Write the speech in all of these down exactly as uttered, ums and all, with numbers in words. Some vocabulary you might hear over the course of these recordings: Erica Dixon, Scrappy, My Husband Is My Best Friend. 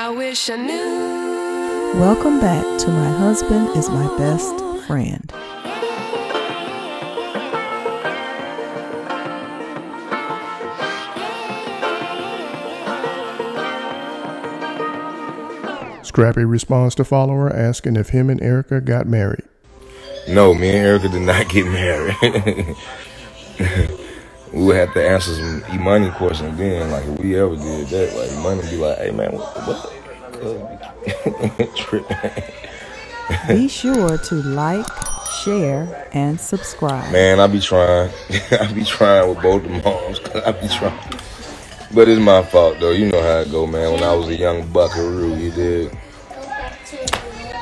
I wish I knew. Welcome back to My Husband Is My Best Friend. Scrappy responds to follower asking if him and Erica got married. No, me and Erica did not get married. We would have to answer some Imani questions then. Like, if we ever did that, like, Imani would be like, hey, man, what, what the trip, man? Be sure to like, share, and subscribe. Man, I be trying. I be trying with both the moms, because I be trying. But it's my fault, though. You know how it go, man. When I was a young buckaroo, you did.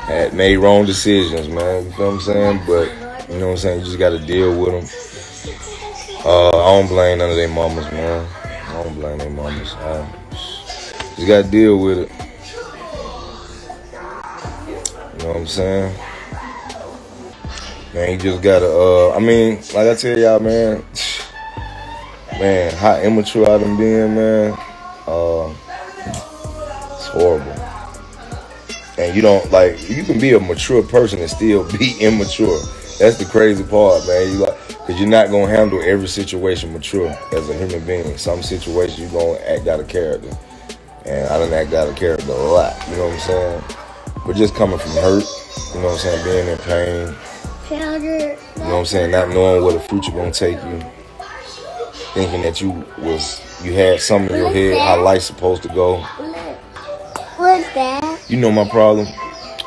Had made wrong decisions, man. You know what I'm saying? But, you know what I'm saying? You just got to deal with them. Uh, I don't blame none of their mamas, man. I don't blame their mamas. I just got to deal with it. You know what I'm saying? Man, you just got to, uh, I mean, like I tell y'all, man, man, how immature I done been, man. Uh, it's horrible. And you don't, like, you can be a mature person and still be immature. That's the crazy part, man. You like, because you're not going to handle every situation mature as a human being. Some situations you're going to act out of character. And I done act out of character a lot, you know what I'm saying? But just coming from hurt, you know what I'm saying, being in pain, you know what I'm saying, not knowing where the future going to take you, thinking that you was you had something in your head, how life's supposed to go. What's that? You know my problem?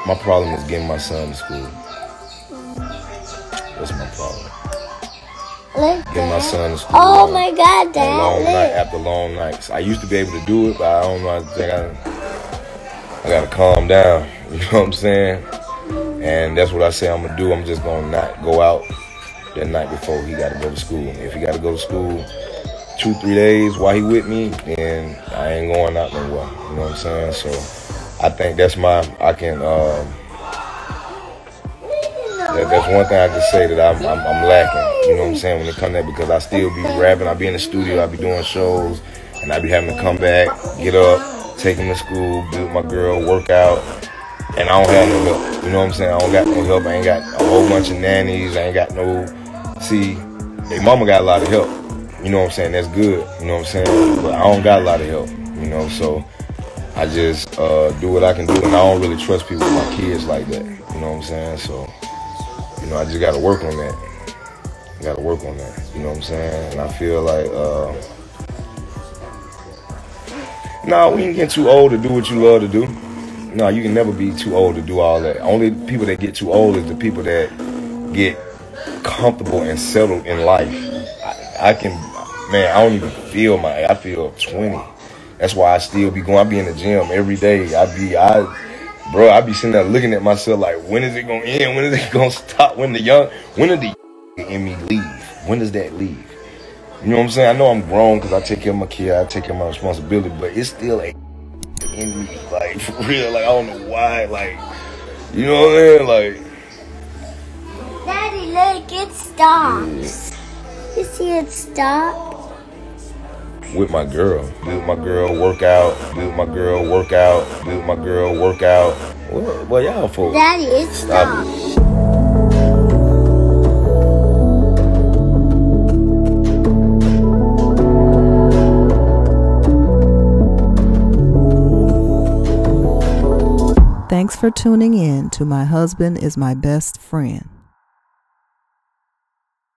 My problem is getting my son to school. That's my problem. Look, get my son to school. Oh my God, Dad! Long look. Night after long nights. I used to be able to do it, but I don't know. I think I, I gotta calm down. You know what I'm saying? And that's what I say I'm gonna do. I'm just gonna not go out that night before he gotta go to school. If he gotta go to school two, three days while he with me, then I ain't going out nowhere. You know what I'm saying? So I think that's my. I can. Um, that, that's one thing I can say that I'm, I'm, I'm lacking. You know what I'm saying, when it comes to that, because I still be rapping, I be in the studio, I be doing shows, and I be having to come back, get up, take him to school, be with my girl, work out, and I don't have no help. You know what I'm saying, I don't got no help, I ain't got a whole bunch of nannies, I ain't got no, see, their mama got a lot of help, you know what I'm saying, that's good, you know what I'm saying, but I don't got a lot of help, you know, so I just uh, do what I can do, and I don't really trust people with my kids like that, you know what I'm saying, so, you know, I just gotta work on that. Gotta work on that, you know what I'm saying? And I feel like, uh, nah, we ain't getting too old to do what you love to do. Nah, you can never be too old to do all that. Only people that get too old is the people that get comfortable and settled in life. I, I can, man, I don't even feel my, I feel twenty. That's why I still be going, I be in the gym every day. I be, I... Bro, I be sitting there looking at myself like, when is it gonna end? When is it gonna stop? When the young, when are the in me leave? When does that leave? You know what I'm saying? I know I'm grown because I take care of my kid, I take care of my responsibility, but it's still a in me, like, for real. Like, I don't know why, like, you know what I mean? Like, Daddy, look, it stops. Yeah. You see it stop? With my girl. Be with my girl, work out. Be with my girl, work out. Be with my girl, work out. What, what y'all for? Daddy, it stops. Stop it. Thanks for tuning in to My Husband Is My Best Friend.